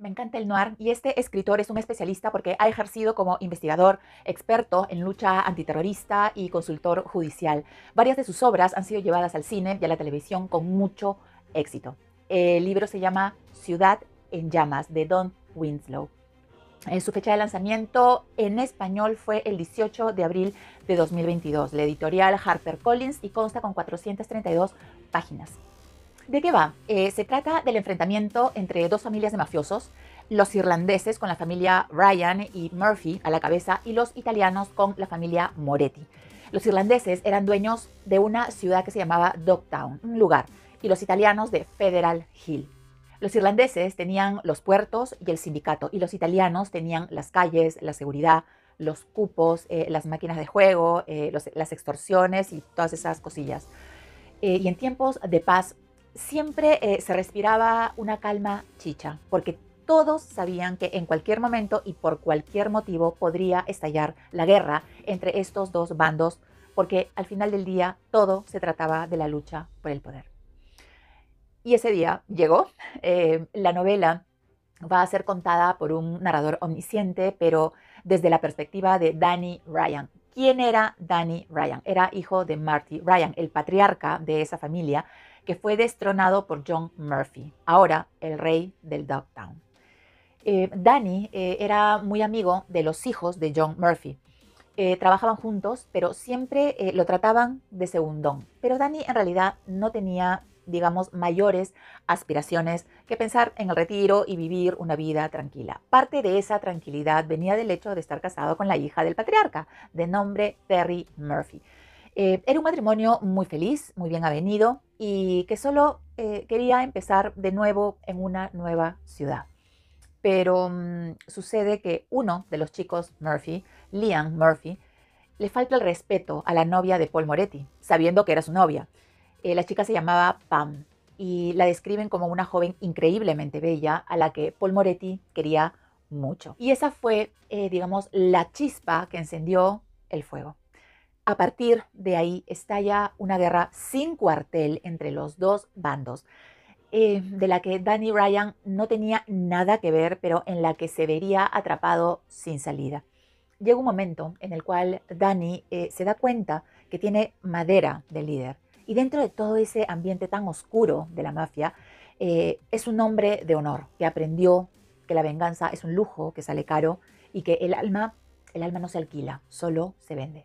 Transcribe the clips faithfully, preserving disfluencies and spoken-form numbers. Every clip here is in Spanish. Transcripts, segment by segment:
Me encanta el noir y este escritor es un especialista porque ha ejercido como investigador, experto en lucha antiterrorista y consultor judicial. Varias de sus obras han sido llevadas al cine y a la televisión con mucho éxito. El libro se llama Ciudad en Llamas, de Don Winslow. En su fecha de lanzamiento en español fue el dieciocho de abril de dos mil veintidós. La editorial HarperCollins y consta con cuatrocientas treinta y dos páginas. ¿De qué va? Eh, se trata del enfrentamiento entre dos familias de mafiosos, los irlandeses con la familia Ryan y Murphy a la cabeza y los italianos con la familia Moretti. Los irlandeses eran dueños de una ciudad que se llamaba Dogtown, un lugar, y los italianos de Federal Hill. Los irlandeses tenían los puertos y el sindicato, y los italianos tenían las calles, la seguridad, los cupos, eh, las máquinas de juego, eh, los, las extorsiones y todas esas cosillas. Eh, y en tiempos de paz, siempre eh, se respiraba una calma chicha, porque todos sabían que en cualquier momento y por cualquier motivo podría estallar la guerra entre estos dos bandos, porque al final del día todo se trataba de la lucha por el poder. Y ese día llegó. Eh, la novela va a ser contada por un narrador omnisciente, pero desde la perspectiva de Danny Ryan. ¿Quién era Danny Ryan? Era hijo de Marty Ryan, el patriarca de esa familia, que fue destronado por John Murphy, ahora el rey del Dogtown. Eh, Danny eh, era muy amigo de los hijos de John Murphy. Eh, trabajaban juntos, pero siempre eh, lo trataban de segundón. Pero Danny en realidad no tenía, digamos, mayores aspiraciones que pensar en el retiro y vivir una vida tranquila. Parte de esa tranquilidad venía del hecho de estar casado con la hija del patriarca, de nombre Terry Murphy. Eh, era un matrimonio muy feliz, muy bien avenido, y que solo eh, quería empezar de nuevo en una nueva ciudad. Pero um, sucede que uno de los chicos Murphy, Liam Murphy, le falta el respeto a la novia de Paul Moretti, sabiendo que era su novia. Eh, la chica se llamaba Pam y la describen como una joven increíblemente bella a la que Paul Moretti quería mucho. Y esa fue, eh, digamos, la chispa que encendió el fuego. A partir de ahí estalla una guerra sin cuartel entre los dos bandos, eh, de la que Danny Ryan no tenía nada que ver, pero en la que se vería atrapado sin salida. Llega un momento en el cual Danny eh, se da cuenta que tiene madera de líder. Y dentro de todo ese ambiente tan oscuro de la mafia, eh, es un hombre de honor que aprendió que la venganza es un lujo que sale caro y que el alma, el alma no se alquila, solo se vende.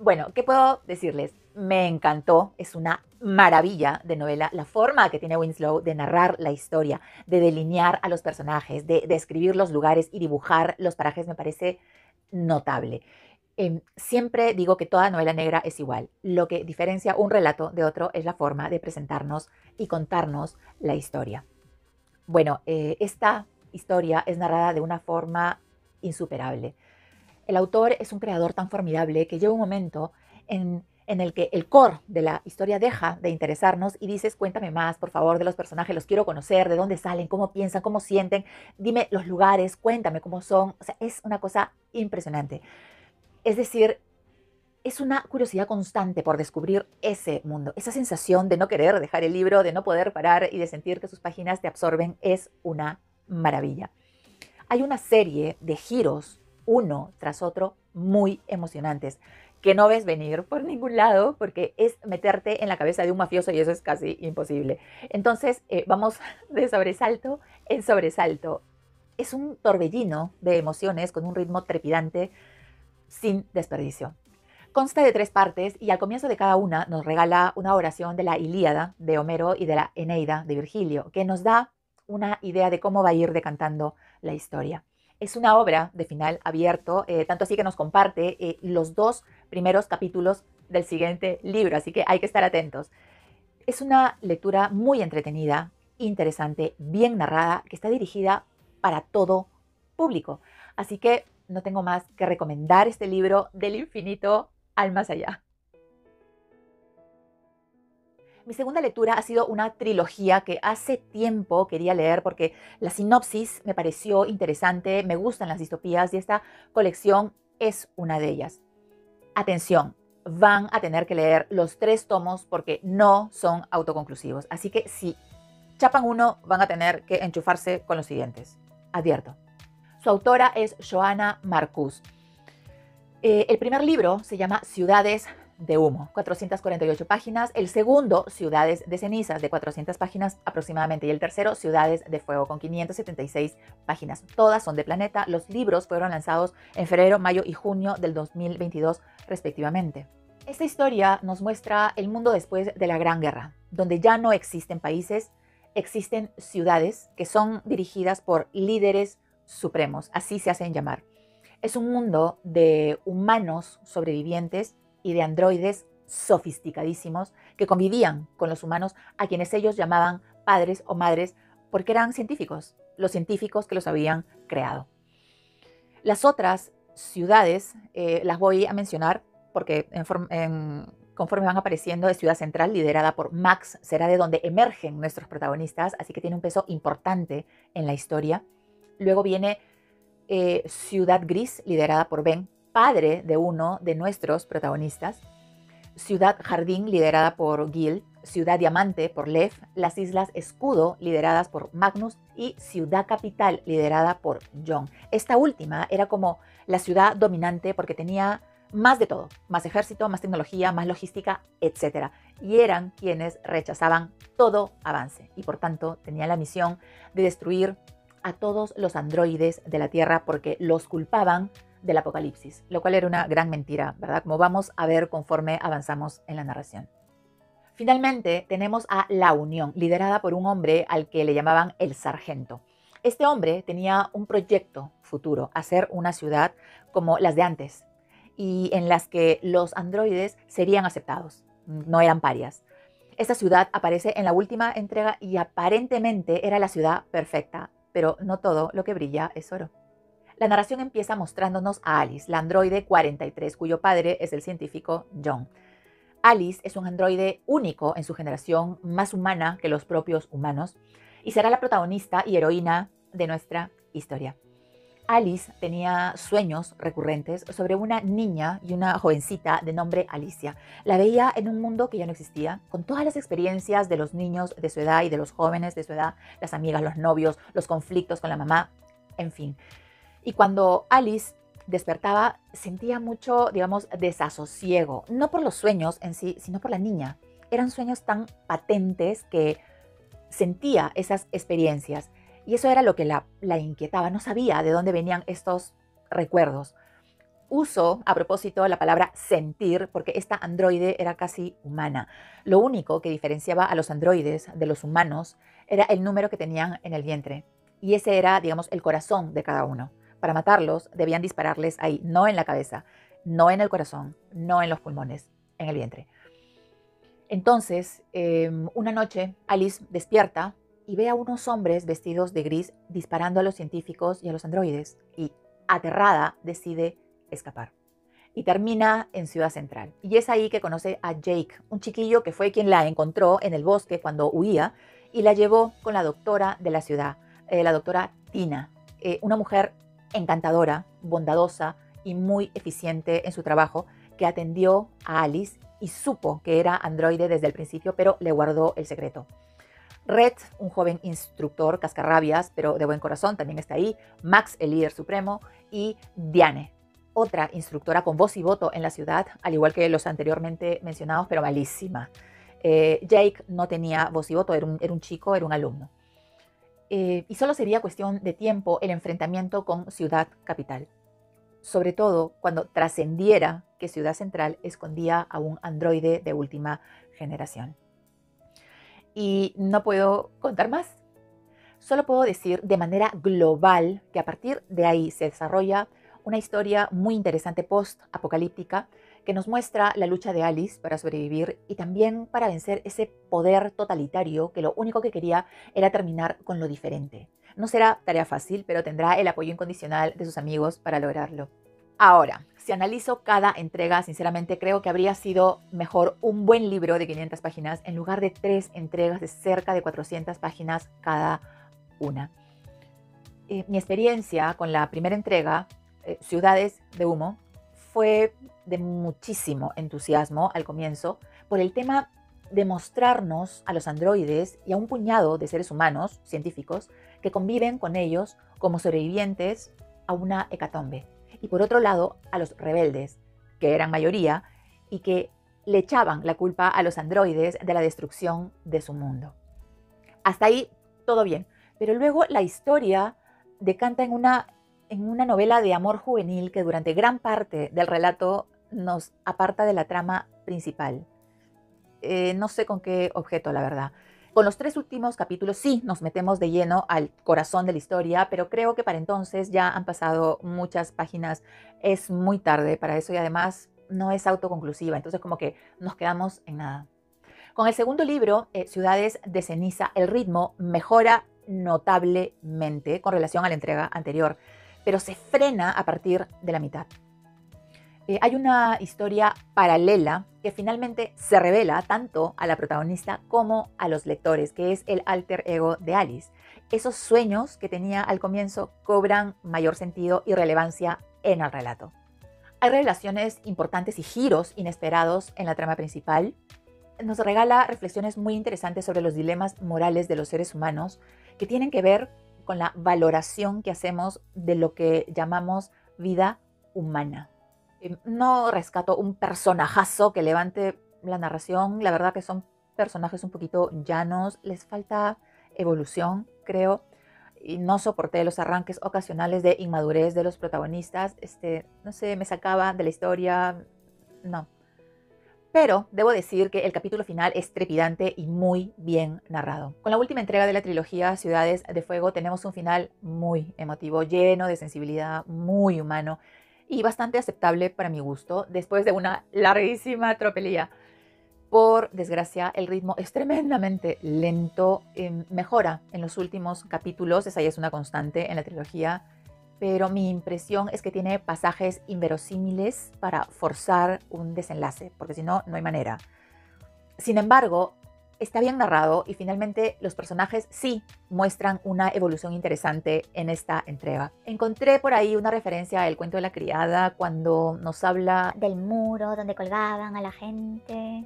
Bueno, ¿qué puedo decirles? Me encantó, es una maravilla de novela. La forma que tiene Winslow de narrar la historia, de delinear a los personajes, de describir los lugares y dibujar los parajes me parece notable. Eh, siempre digo que toda novela negra es igual. Lo que diferencia un relato de otro es la forma de presentarnos y contarnos la historia. Bueno, eh, esta historia es narrada de una forma insuperable. El autor es un creador tan formidable que llega un momento en, en el que el core de la historia deja de interesarnos y dices, cuéntame más, por favor, de los personajes, los quiero conocer, de dónde salen, cómo piensan, cómo sienten, dime los lugares, cuéntame cómo son. O sea, es una cosa impresionante. Es decir, es una curiosidad constante por descubrir ese mundo. Esa sensación de no querer dejar el libro, de no poder parar y de sentir que sus páginas te absorben es una maravilla. Hay una serie de giros uno tras otro, muy emocionantes, que no ves venir por ningún lado porque es meterte en la cabeza de un mafioso y eso es casi imposible. Entonces, eh, vamos de sobresalto en sobresalto. Es un torbellino de emociones con un ritmo trepidante sin desperdicio. Consta de tres partes y al comienzo de cada una nos regala una oración de la Ilíada de Homero y de la Eneida de Virgilio, que nos da una idea de cómo va a ir decantando la historia. Es una obra de final abierto, eh, tanto así que nos comparte eh, los dos primeros capítulos del siguiente libro, así que hay que estar atentos. Es una lectura muy entretenida, interesante, bien narrada, que está dirigida para todo público. Así que no tengo más que recomendar este libro del infinito al más allá. Mi segunda lectura ha sido una trilogía que hace tiempo quería leer porque la sinopsis me pareció interesante, me gustan las distopías y esta colección es una de ellas. Atención, van a tener que leer los tres tomos porque no son autoconclusivos. Así que si chapan uno, van a tener que enchufarse con los siguientes. Advierto. Su autora es Joana Marcus. Eh, el primer libro se llama Ciudades de Humo, cuatrocientas cuarenta y ocho páginas. El segundo, Ciudades de Cenizas, de cuatrocientas páginas aproximadamente. Y el tercero, Ciudades de Fuego, con quinientas setenta y seis páginas. Todas son de Planeta. Los libros fueron lanzados en febrero, mayo y junio del dos mil veintidós, respectivamente. Esta historia nos muestra el mundo después de la Gran Guerra, donde ya no existen países, existen ciudades que son dirigidas por líderes supremos, así se hacen llamar. Es un mundo de humanos sobrevivientes y de androides sofisticadísimos que convivían con los humanos, a quienes ellos llamaban padres o madres porque eran científicos, los científicos que los habían creado. Las otras ciudades eh, las voy a mencionar porque en en, conforme van apareciendo, es Ciudad Central, liderada por Max, será de donde emergen nuestros protagonistas, así que tiene un peso importante en la historia. Luego viene eh, Ciudad Gris, liderada por Ben, padre de uno de nuestros protagonistas. Ciudad Jardín, liderada por Gil. Ciudad Diamante, por Lev. Las Islas Escudo, lideradas por Magnus. Y Ciudad Capital, liderada por John. Esta última era como la ciudad dominante porque tenía más de todo. Más ejército, más tecnología, más logística, etcétera. Y eran quienes rechazaban todo avance. Y por tanto, tenían la misión de destruir a todos los androides de la Tierra porque los culpaban del apocalipsis, lo cual era una gran mentira, ¿verdad? Como vamos a ver conforme avanzamos en la narración. Finalmente tenemos a La Unión, liderada por un hombre al que le llamaban el sargento. Este hombre tenía un proyecto futuro, hacer una ciudad como las de antes y en las que los androides serían aceptados, no eran parias. Esta ciudad aparece en la última entrega y aparentemente era la ciudad perfecta, pero no todo lo que brilla es oro. La narración empieza mostrándonos a Alice, la androide cuarenta y tres, cuyo padre es el científico John. Alice es un androide único en su generación, más humana que los propios humanos, y será la protagonista y heroína de nuestra historia. Alice tenía sueños recurrentes sobre una niña y una jovencita de nombre Alicia. La veía en un mundo que ya no existía, con todas las experiencias de los niños de su edad y de los jóvenes de su edad, las amigas, los novios, los conflictos con la mamá, en fin. Y cuando Alice despertaba, sentía mucho, digamos, desasosiego. No por los sueños en sí, sino por la niña. Eran sueños tan patentes que sentía esas experiencias. Y eso era lo que la, la inquietaba. No sabía de dónde venían estos recuerdos. Uso, a propósito, la palabra sentir, porque esta androide era casi humana. Lo único que diferenciaba a los androides de los humanos era el número que tenían en el vientre. Y ese era, digamos, el corazón de cada uno. Para matarlos debían dispararles ahí, no en la cabeza, no en el corazón, no en los pulmones, en el vientre. Entonces, eh, una noche Alice despierta y ve a unos hombres vestidos de gris disparando a los científicos y a los androides y, aterrada, decide escapar. Y termina en Ciudad Central. Y es ahí que conoce a Jake, un chiquillo que fue quien la encontró en el bosque cuando huía y la llevó con la doctora de la ciudad, eh, la doctora Tina, eh, una mujer encantadora, bondadosa y muy eficiente en su trabajo, que atendió a Alice y supo que era androide desde el principio, pero le guardó el secreto. Red, un joven instructor cascarrabias, pero de buen corazón, también está ahí. Max, el líder supremo, y Diane, otra instructora con voz y voto en la ciudad, al igual que los anteriormente mencionados, pero malísima. Eh, Jake no tenía voz y voto, era un, era un chico, era un alumno. Eh, y solo sería cuestión de tiempo el enfrentamiento con Ciudad Capital, sobre todo cuando trascendiera que Ciudad Central escondía a un androide de última generación. Y no puedo contar más, solo puedo decir de manera global que a partir de ahí se desarrolla una historia muy interesante post-apocalíptica que nos muestra la lucha de Alice para sobrevivir y también para vencer ese poder totalitario que lo único que quería era terminar con lo diferente. No será tarea fácil, pero tendrá el apoyo incondicional de sus amigos para lograrlo. Ahora, si analizo cada entrega, sinceramente creo que habría sido mejor un buen libro de quinientas páginas en lugar de tres entregas de cerca de cuatrocientas páginas cada una. Eh, mi experiencia con la primera entrega, eh, Ciudades de Humo, fue de muchísimo entusiasmo al comienzo por el tema demostrarnos a los androides y a un puñado de seres humanos, científicos, que conviven con ellos como sobrevivientes a una hecatombe. Y por otro lado, a los rebeldes, que eran mayoría, y que le echaban la culpa a los androides de la destrucción de su mundo. Hasta ahí todo bien. Pero luego la historia decanta en una, en una novela de amor juvenil que durante gran parte del relato nos aparta de la trama principal. Eh, no sé con qué objeto, la verdad. Con los tres últimos capítulos sí nos metemos de lleno al corazón de la historia, pero creo que para entonces ya han pasado muchas páginas. Es muy tarde para eso y además no es autoconclusiva, entonces como que nos quedamos en nada. Con el segundo libro, eh, Ciudades de Ceniza, el ritmo mejora notablemente con relación a la entrega anterior, pero se frena a partir de la mitad. Eh, hay una historia paralela que finalmente se revela tanto a la protagonista como a los lectores, que es el alter ego de Alice. Esos sueños que tenía al comienzo cobran mayor sentido y relevancia en el relato. Hay revelaciones importantes y giros inesperados en la trama principal. Nos regala reflexiones muy interesantes sobre los dilemas morales de los seres humanos que tienen que ver con la valoración que hacemos de lo que llamamos vida humana. No rescato un personajazo que levante la narración. La verdad que son personajes un poquito llanos. Les falta evolución, creo. Y no soporté los arranques ocasionales de inmadurez de los protagonistas. Este, no sé, me sacaba de la historia. No. Pero debo decir que el capítulo final es trepidante y muy bien narrado. Con la última entrega de la trilogía Ciudades de Fuego tenemos un final muy emotivo, lleno de sensibilidad, muy humano y bastante aceptable para mi gusto, después de una larguísima tropelía. Por desgracia, el ritmo es tremendamente lento, eh, mejora en los últimos capítulos, esa ya es una constante en la trilogía, pero mi impresión es que tiene pasajes inverosímiles para forzar un desenlace, porque si no, no hay manera. Sin embargo, está bien narrado y finalmente los personajes sí muestran una evolución interesante en esta entrega. Encontré por ahí una referencia al cuento de la criada cuando nos habla del muro donde colgaban a la gente.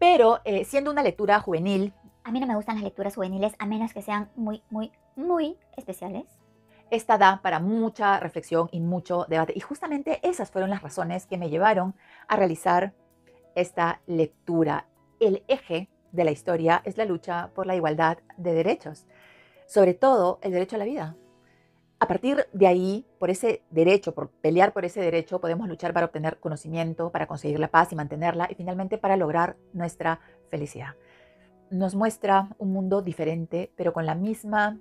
Pero eh, siendo una lectura juvenil... A mí no me gustan las lecturas juveniles a menos que sean muy, muy, muy especiales. Esta da para mucha reflexión y mucho debate. Y justamente esas fueron las razones que me llevaron a realizar esta lectura. El eje de la historia es la lucha por la igualdad de derechos, sobre todo el derecho a la vida. A partir de ahí, por ese derecho, por pelear por ese derecho, podemos luchar para obtener conocimiento, para conseguir la paz y mantenerla, y finalmente para lograr nuestra felicidad. Nos muestra un mundo diferente, pero con la misma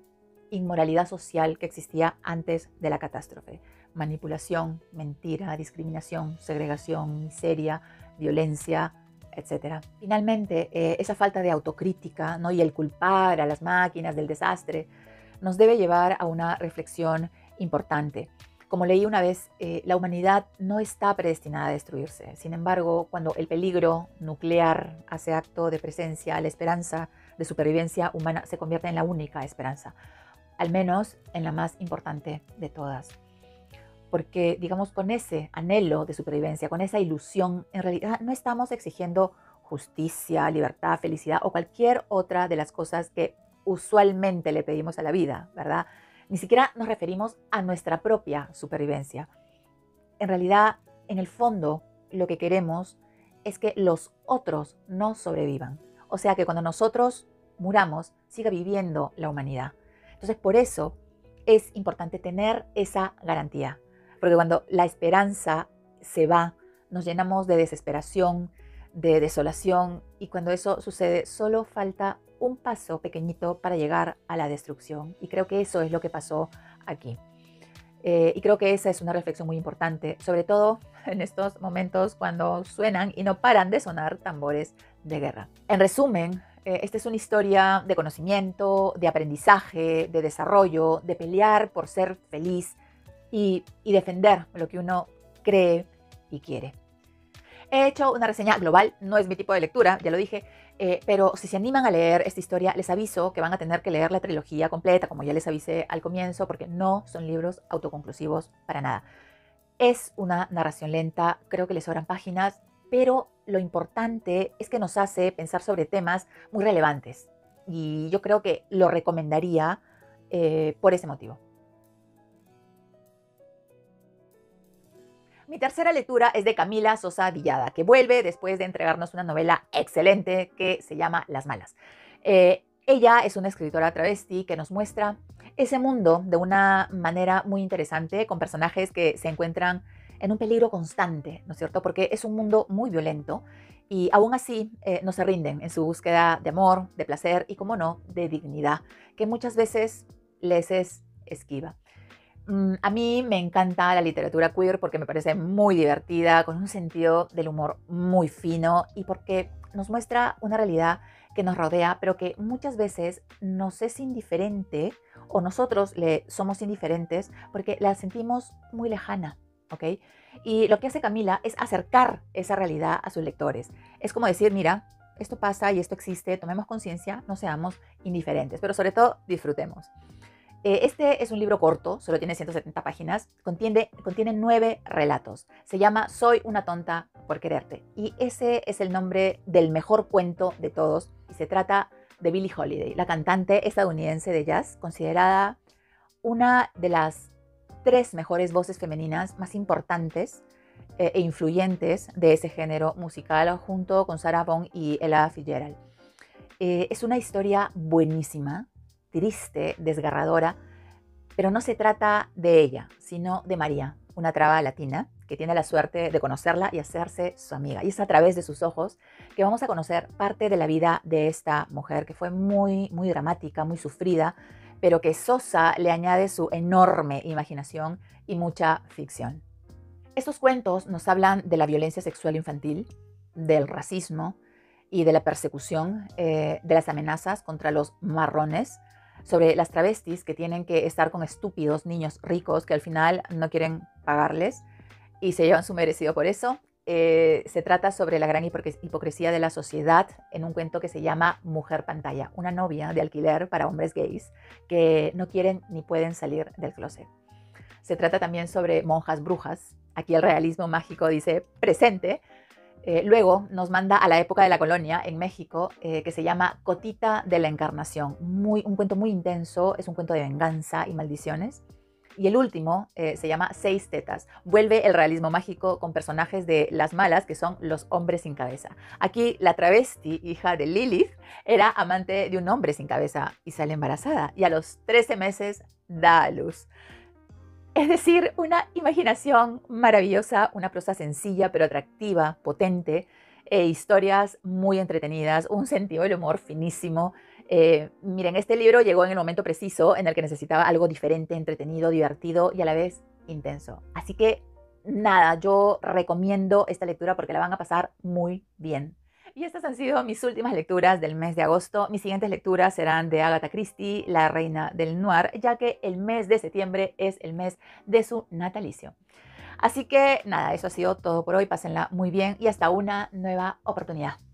inmoralidad social que existía antes de la catástrofe. Manipulación, mentira, discriminación, segregación, miseria, violencia, etcétera. Finalmente, eh, esa falta de autocrítica, ¿no?, y el culpar a las máquinas del desastre nos debe llevar a una reflexión importante. Como leí una vez, eh, la humanidad no está predestinada a destruirse. Sin embargo, cuando el peligro nuclear hace acto de presencia, la esperanza de supervivencia humana se convierte en la única esperanza, al menos en la más importante de todas. Porque, digamos, con ese anhelo de supervivencia, con esa ilusión, en realidad no estamos exigiendo justicia, libertad, felicidad o cualquier otra de las cosas que usualmente le pedimos a la vida, ¿verdad? Ni siquiera nos referimos a nuestra propia supervivencia. En realidad, en el fondo, lo que queremos es que los otros no sobrevivan. O sea, que cuando nosotros muramos, siga viviendo la humanidad. Entonces, por eso es importante tener esa garantía. Porque cuando la esperanza se va, nos llenamos de desesperación, de desolación, y cuando eso sucede, solo falta un paso pequeñito para llegar a la destrucción. Y creo que eso es lo que pasó aquí. Eh, y creo que esa es una reflexión muy importante, sobre todo en estos momentos cuando suenan y no paran de sonar tambores de guerra. En resumen, eh, esta es una historia de conocimiento, de aprendizaje, de desarrollo, de pelear por ser feliz, Y, y defender lo que uno cree y quiere. He hecho una reseña global, no es mi tipo de lectura, ya lo dije, eh, pero si se animan a leer esta historia, les aviso que van a tener que leer la trilogía completa, como ya les avisé al comienzo, porque no son libros autoconclusivos para nada. Es una narración lenta, creo que les sobran páginas, pero lo importante es que nos hace pensar sobre temas muy relevantes. Y yo creo que lo recomendaría eh, por ese motivo. Mi tercera lectura es de Camila Sosa Villada, que vuelve después de entregarnos una novela excelente que se llama Las Malas. Eh, ella es una escritora travesti que nos muestra ese mundo de una manera muy interesante, con personajes que se encuentran en un peligro constante, ¿no es cierto? Porque es un mundo muy violento y aún así eh, no se rinden en su búsqueda de amor, de placer y, como no, de dignidad, que muchas veces les es esquiva. A mí me encanta la literatura queer porque me parece muy divertida, con un sentido del humor muy fino y porque nos muestra una realidad que nos rodea, pero que muchas veces nos es indiferente o nosotros le somos indiferentes porque la sentimos muy lejana, ¿ok? Y lo que hace Camila es acercar esa realidad a sus lectores. Es como decir, mira, esto pasa y esto existe, tomemos conciencia, no seamos indiferentes, pero sobre todo disfrutemos. Este es un libro corto, solo tiene ciento setenta páginas, contiene, contiene nueve relatos. Se llama Soy una tonta por quererte. Y ese es el nombre del mejor cuento de todos. Y se trata de Billie Holiday, la cantante estadounidense de jazz, considerada una de las tres mejores voces femeninas más importantes e influyentes de ese género musical, junto con Sarah Vaughan y Ella Fitzgerald. Es una historia buenísima, triste, desgarradora, pero no se trata de ella, sino de María, una traba latina que tiene la suerte de conocerla y hacerse su amiga. Y es a través de sus ojos que vamos a conocer parte de la vida de esta mujer, que fue muy, muy dramática, muy sufrida, pero que Sosa le añade su enorme imaginación y mucha ficción. Estos cuentos nos hablan de la violencia sexual infantil, del racismo y de la persecución, eh, de las amenazas contra los marrones, sobre las travestis que tienen que estar con estúpidos niños ricos que al final no quieren pagarles y se llevan su merecido por eso. Eh, se trata sobre la gran hipocresía de la sociedad en un cuento que se llama Mujer Pantalla, una novia de alquiler para hombres gays que no quieren ni pueden salir del closet. Se trata también sobre monjas brujas. Aquí el realismo mágico dice presente. Eh, luego nos manda a la época de la colonia en México, eh, que se llama Cotita de la Encarnación. Muy, un cuento muy intenso, es un cuento de venganza y maldiciones. Y el último eh, se llama Seis Tetas. Vuelve el realismo mágico con personajes de Las Malas, que son los hombres sin cabeza. Aquí la travesti, hija de Lilith, era amante de un hombre sin cabeza y sale embarazada. Y a los trece meses da a luz. Es decir, una imaginación maravillosa, una prosa sencilla pero atractiva, potente, eh, historias muy entretenidas, un sentido del humor finísimo. Eh, miren, este libro llegó en el momento preciso en el que necesitaba algo diferente, entretenido, divertido y a la vez intenso. Así que nada, yo recomiendo esta lectura porque la van a pasar muy bien. Y estas han sido mis últimas lecturas del mes de agosto. Mis siguientes lecturas serán de Agatha Christie, la reina del noir, ya que el mes de septiembre es el mes de su natalicio. Así que nada, eso ha sido todo por hoy. Pásenla muy bien y hasta una nueva oportunidad.